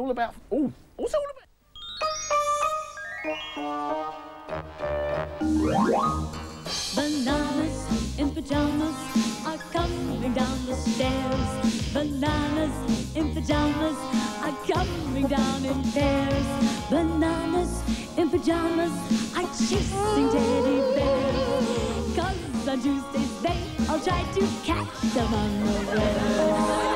all about... Oh, what's it all about? Bananas in pyjamas are coming down the stairs. Bananas in pyjamas are coming down in pairs. Bananas in pyjamas are chasing teddy bears. 'Cause on Tuesdays they all try to catch them unaware.